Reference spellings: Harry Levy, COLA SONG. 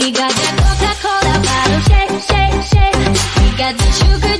We got that Coca-Cola bottle, shake, shake, shake. We got the sugar.